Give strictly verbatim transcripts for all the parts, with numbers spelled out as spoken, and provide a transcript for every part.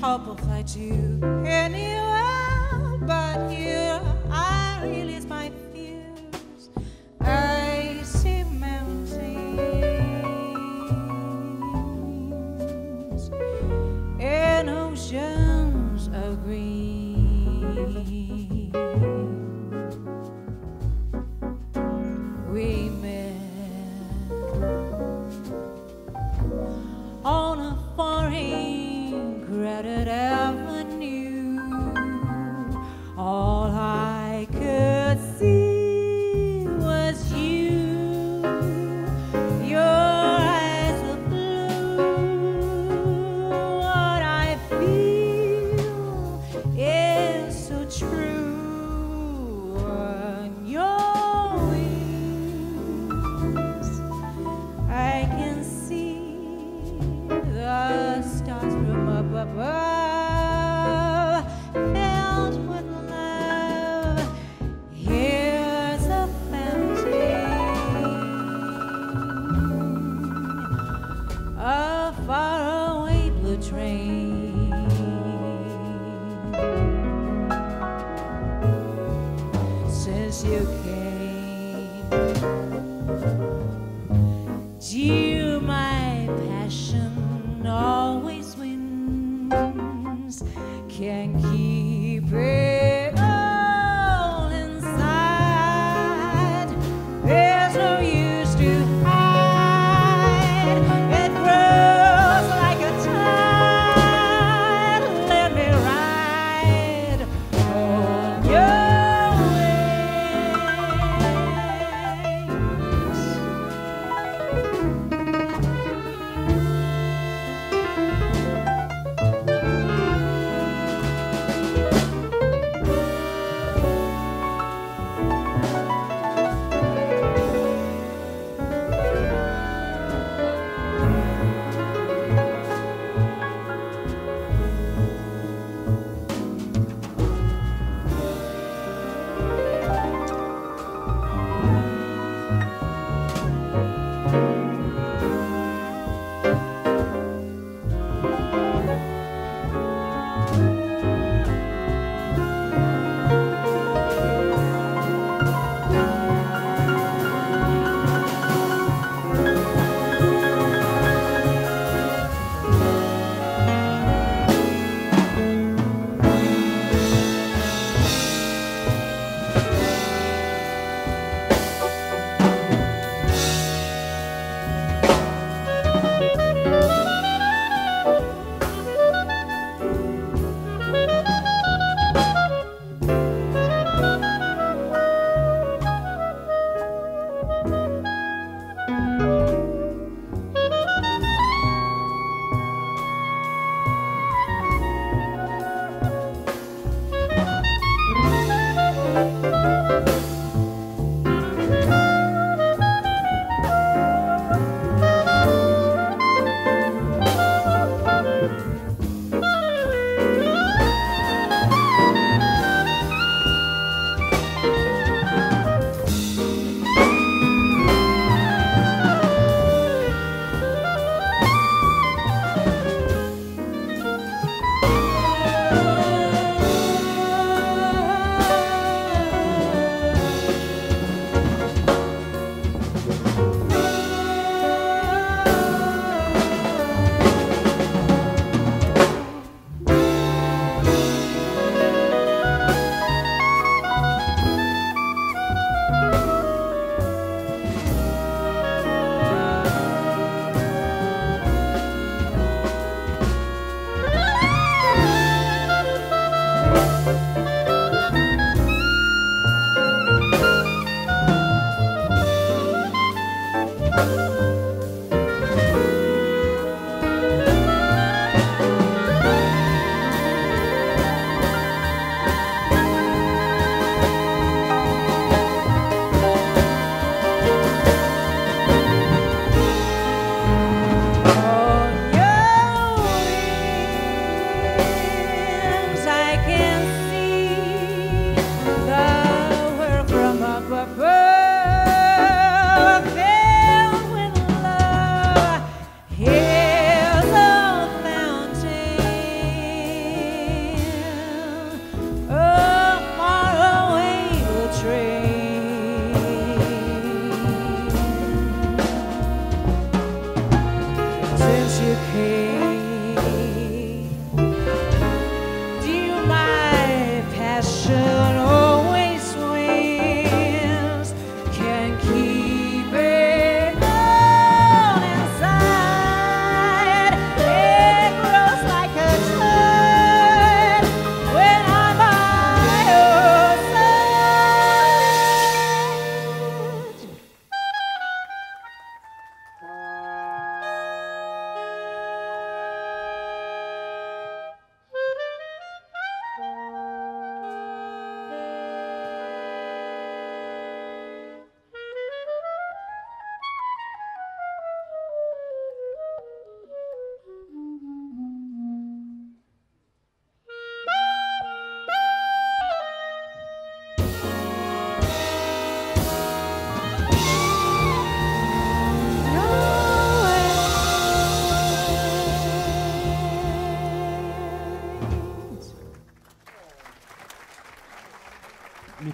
Hope I'll find you anywhere, but here I release my fears. I see mountains and oceans of green. We met on a foreign Avenue, all I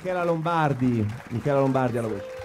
Michela Lombardi, Michela Lombardi alla voce.